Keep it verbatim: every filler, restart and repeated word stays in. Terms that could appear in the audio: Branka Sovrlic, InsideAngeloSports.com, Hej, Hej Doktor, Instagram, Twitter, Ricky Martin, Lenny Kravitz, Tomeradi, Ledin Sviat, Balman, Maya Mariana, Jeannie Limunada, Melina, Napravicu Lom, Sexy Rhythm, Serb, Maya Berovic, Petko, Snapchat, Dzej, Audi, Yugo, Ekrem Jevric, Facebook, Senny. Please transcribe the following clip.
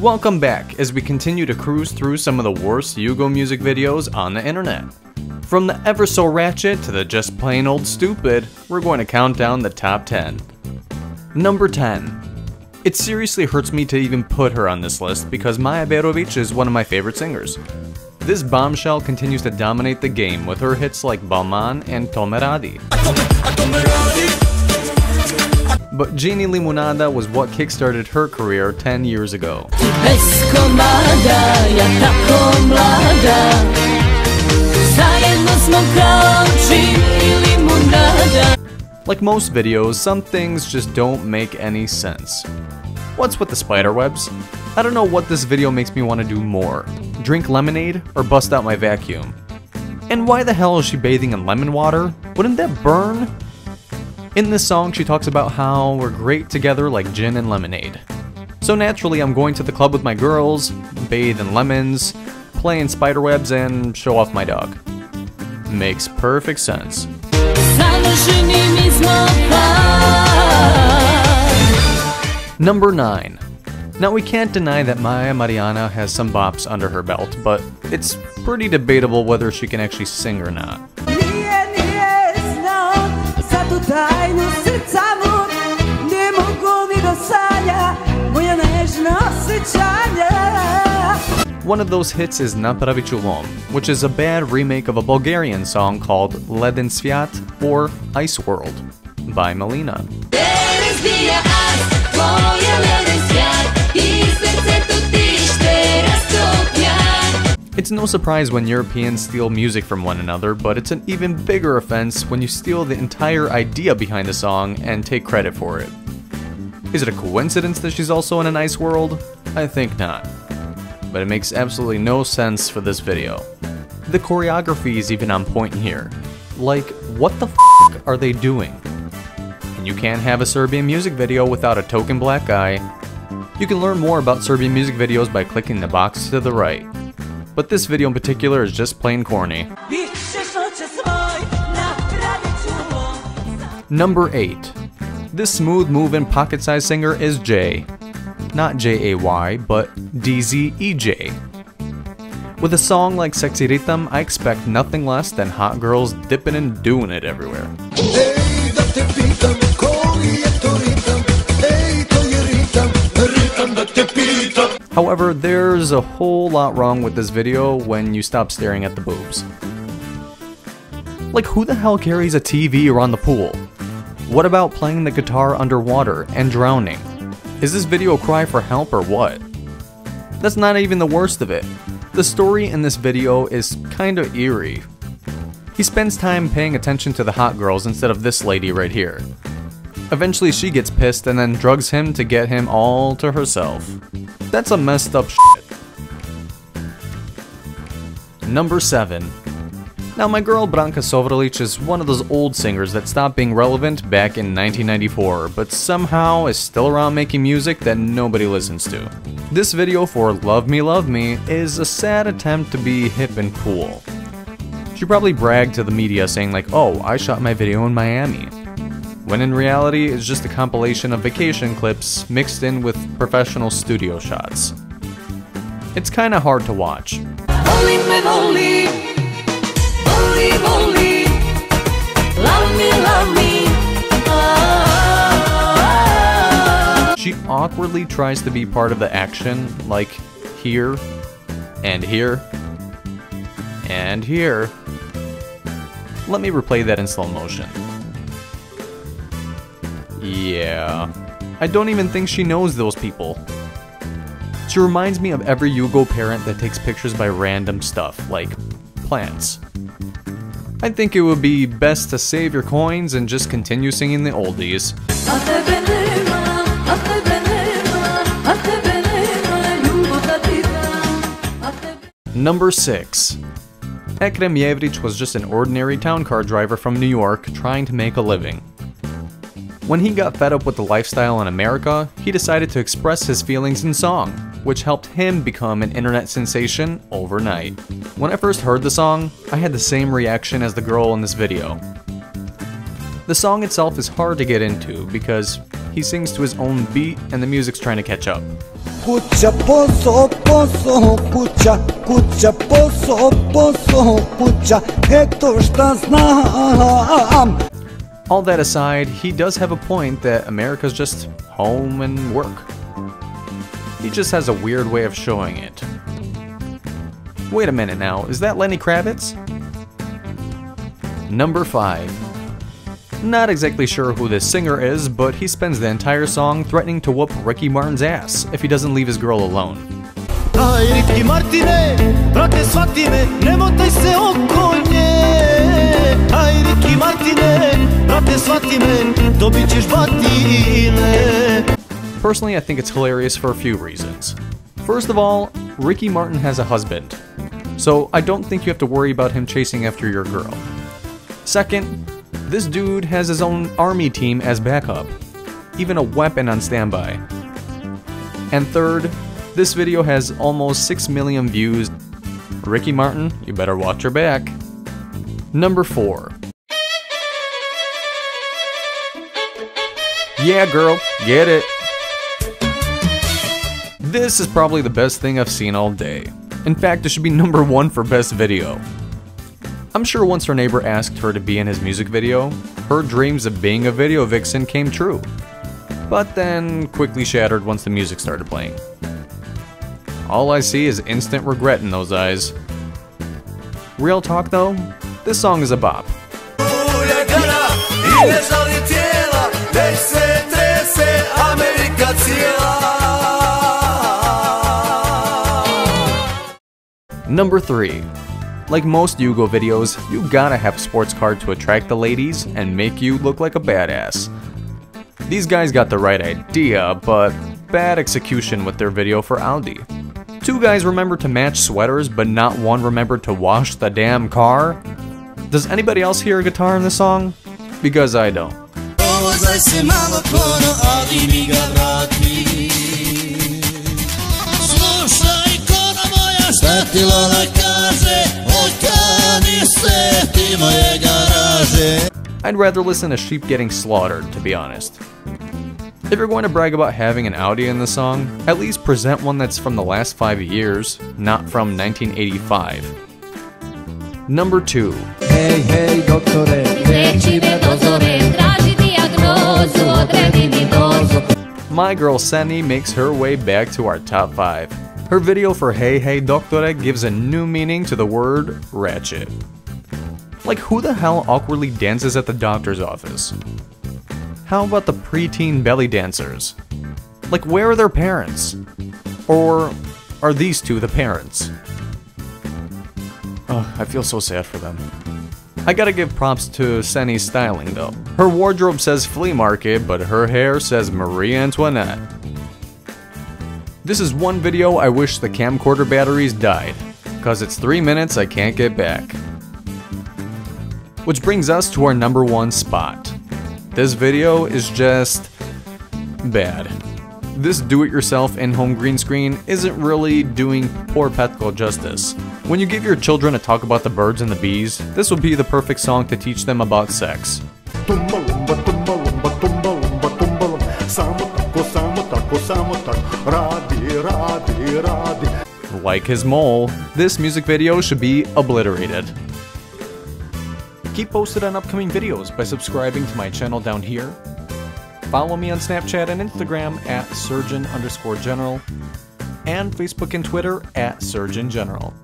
Welcome back as we continue to cruise through some of the worst Yugo music videos on the internet. From the ever so ratchet to the just plain old stupid, we're going to count down the top ten. Number ten. It seriously hurts me to even put her on this list because Maya Berovic is one of my favorite singers. This bombshell continues to dominate the game with her hits like Balman and Tomeradi. But Jeannie Limunada was what kickstarted her career ten years ago. Like most videos, some things just don't make any sense. What's with the spider webs? I don't know what this video makes me want to do more, drink lemonade or bust out my vacuum. And why the hell is she bathing in lemon water? Wouldn't that burn? In this song, she talks about how we're great together like gin and lemonade. So naturally, I'm going to the club with my girls, bathe in lemons, play in spiderwebs, and show off my dog. Makes perfect sense. Number nine. Now, we can't deny that Maya Mariana has some bops under her belt, but it's pretty debatable whether she can actually sing or not. One of those hits is Napravicu Lom, which is a bad remake of a Bulgarian song called Ledin Sviat or Ice World by Melina. It's no surprise when Europeans steal music from one another, but it's an even bigger offense when you steal the entire idea behind the song and take credit for it. Is it a coincidence that she's also in an ice world? I think not. But it makes absolutely no sense for this video. The choreography is even on point here. Like, what the f*** are they doing? And you can't have a Serbian music video without a token black guy. You can learn more about Serbian music videos by clicking the box to the right. But this video in particular is just plain corny. Number eight. This smooth moving pocket-sized singer is Jay. Not J A Y, but D Z E J. With a song like Sexy Rhythm, I expect nothing less than hot girls dipping and doing it everywhere. However, there's a whole lot wrong with this video when you stop staring at the boobs. Like, who the hell carries a T V around the pool? What about playing the guitar underwater and drowning? Is this video a cry for help or what? That's not even the worst of it. The story in this video is kinda eerie. He spends time paying attention to the hot girls instead of this lady right here. Eventually she gets pissed and then drugs him to get him all to herself. That's a messed up shit. Number seven. Now, my girl Branka Sovrlic is one of those old singers that stopped being relevant back in nineteen ninety-four, but somehow is still around making music that nobody listens to. This video for Love Me Love Me is a sad attempt to be hip and cool. She probably bragged to the media saying like, oh, I shot my video in Miami. When in reality, it's just a compilation of vacation clips mixed in with professional studio shots. It's kinda hard to watch. Holy moly, holy moly, love me, love me, oh. She awkwardly tries to be part of the action, like here, and here, and here. Let me replay that in slow motion. Yeah, I don't even think she knows those people. She reminds me of every Yugo parent that takes pictures by random stuff, like plants. I think it would be best to save your coins and just continue singing the oldies. Number six. Ekrem Jevric was just an ordinary town car driver from New York trying to make a living. When he got fed up with the lifestyle in America, he decided to express his feelings in song, which helped him become an internet sensation overnight. When I first heard the song, I had the same reaction as the girl in this video. The song itself is hard to get into because he sings to his own beat and the music's trying to catch up. kucha poso poso kucha kucha poso poso kucha hekto šta znam. All that aside, he does have a point that America's just home and work. He just has a weird way of showing it. Wait a minute now, is that Lenny Kravitz? Number five. Not exactly sure who this singer is, but he spends the entire song threatening to whoop Ricky Martin's ass if he doesn't leave his girl alone. Personally, I think it's hilarious for a few reasons. First of all, Ricky Martin has a husband, so I don't think you have to worry about him chasing after your girl. Second, this dude has his own army team as backup, even a weapon on standby. And third, this video has almost six million views. Ricky Martin, you better watch your back. Number four. Yeah, girl, get it. This is probably the best thing I've seen all day. In fact, it should be number one for best video. I'm sure once her neighbor asked her to be in his music video, her dreams of being a video vixen came true, but then quickly shattered once the music started playing. All I see is instant regret in those eyes. Real talk though, this song is a bop. Number three. Like most Yugo videos, you gotta have a sports car to attract the ladies and make you look like a badass. These guys got the right idea, but bad execution with their video for Audi. Two guys remembered to match sweaters, but not one remembered to wash the damn car. Does anybody else hear a guitar in this song? Because I don't. I'd rather listen to sheep getting slaughtered, to be honest. If you're going to brag about having an Audi in the song, at least present one that's from the last five years, not from nineteen eighty-five. Number two. Hey, hey, doktore, reći me dozore, traži dijagnozu, odredi mi dozu. My girl Senny makes her way back to our top five. Her video for Hey Hey Doktore gives a new meaning to the word ratchet. Like, who the hell awkwardly dances at the doctor's office? How about the preteen belly dancers? Like, where are their parents? Or are these two the parents? Ugh, I feel so sad for them. I gotta give props to Senny's styling though. Her wardrobe says flea market, but her hair says Marie Antoinette. This is one video I wish the camcorder batteries died, cause it's three minutes I can't get back. Which brings us to our number one spot. This video is just bad. This do-it-yourself in-home green screen isn't really doing poor Petko justice. When you give your children a talk about the birds and the bees, this would be the perfect song to teach them about sex. Like his mole, this music video should be obliterated. Keep posted on upcoming videos by subscribing to my channel down here. Follow me on Snapchat and Instagram at surgeon underscore general and Facebook and Twitter at surgeon general.